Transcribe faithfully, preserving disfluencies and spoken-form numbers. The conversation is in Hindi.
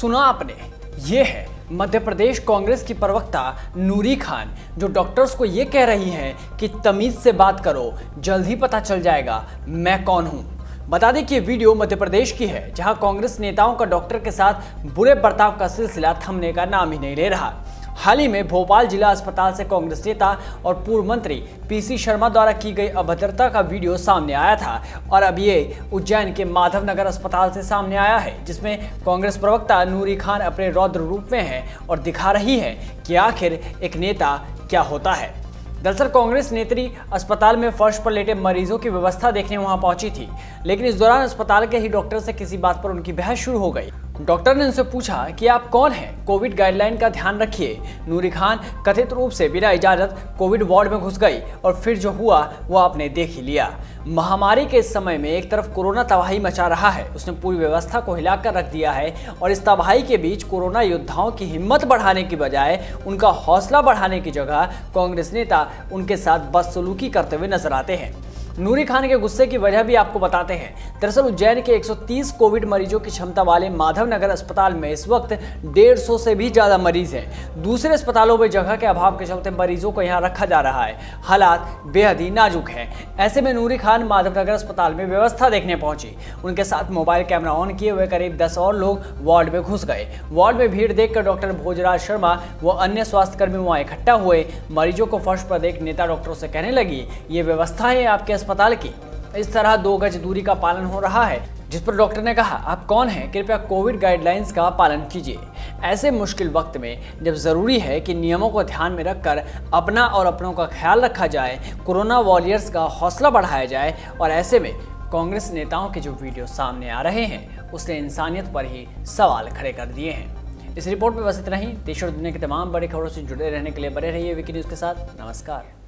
सुना आपने, ये है मध्य प्रदेश कांग्रेस की प्रवक्ता नूरी खान, जो डॉक्टर्स को ये कह रही हैं कि तमीज़ से बात करो, जल्द ही पता चल जाएगा मैं कौन हूँ। बता दें कि ये वीडियो मध्य प्रदेश की है, जहाँ कांग्रेस नेताओं का डॉक्टर के साथ बुरे बर्ताव का सिलसिला थमने का नाम ही नहीं ले रहा। हाल ही में भोपाल जिला अस्पताल से कांग्रेस नेता और पूर्व मंत्री पीसी शर्मा द्वारा की गई अभद्रता का वीडियो सामने आया था, और अब ये उज्जैन के माधवनगर अस्पताल से सामने आया है, जिसमें कांग्रेस प्रवक्ता नूरी खान अपने रौद्र रूप में है और दिखा रही है कि आखिर एक नेता क्या होता है। दरअसल कांग्रेस नेत्री अस्पताल में फर्श पर लेटे मरीजों की व्यवस्था देखने वहां पहुंची थी, लेकिन इस दौरान अस्पताल के ही डॉक्टर से किसी बात पर उनकी बहस शुरू हो गई। डॉक्टर ने उनसे पूछा कि आप कौन हैं, कोविड गाइडलाइन का ध्यान रखिए। नूरी खान कथित रूप से बिना इजाजत कोविड वार्ड में घुस गई और फिर जो हुआ वो आपने देख ही लिया। महामारी के इस समय में एक तरफ कोरोना तबाही मचा रहा है, उसने पूरी व्यवस्था को हिलाकर रख दिया है, और इस तबाही के बीच कोरोना योद्धाओं की हिम्मत बढ़ाने की बजाय उनका हौसला बढ़ाने की जगह कांग्रेस नेता उनके साथ बदसलूकी करते हुए नजर आते हैं। नूरी खान के गुस्से की वजह भी आपको बताते हैं। दरअसल उज्जैन के एक सौ तीस कोविड मरीजों की क्षमता वाले माधवनगर अस्पताल में इस वक्त डेढ़ सौ से भी ज़्यादा मरीज हैं। दूसरे अस्पतालों में जगह के अभाव के चलते मरीजों को यहाँ रखा जा रहा है। हालात बेहद ही नाजुक हैं। ऐसे में नूरी खान माधवनगर अस्पताल में व्यवस्था देखने पहुंची। उनके साथ मोबाइल कैमरा ऑन किए हुए करीब दस और लोग वार्ड में घुस गए। वार्ड में भीड़ देखकर डॉक्टर भोजराज शर्मा व अन्य स्वास्थ्यकर्मी वहाँ इकट्ठा हुए। मरीजों को फर्श पर देख नेता डॉक्टरों से कहने लगी, ये व्यवस्था है आपके अस्पताल की, इस तरह दो गज दूरी का पालन हो रहा है। जिस पर डॉक्टर ने कहा, आप कौन हैं, कृपया कोविड गाइडलाइंस का पालन कीजिए। ऐसे मुश्किल वक्त में जब ज़रूरी है कि नियमों को ध्यान में रखकर अपना और अपनों का ख्याल रखा जाए, कोरोना वॉरियर्स का हौसला बढ़ाया जाए, और ऐसे में कांग्रेस नेताओं के जो वीडियो सामने आ रहे हैं उसने इंसानियत पर ही सवाल खड़े कर दिए हैं। इस रिपोर्ट में बस इतना ही। देश और दुनिया की तमाम बड़ी खबरों से जुड़े रहने के लिए बने रहिए वीके न्यूज़ के साथ। नमस्कार।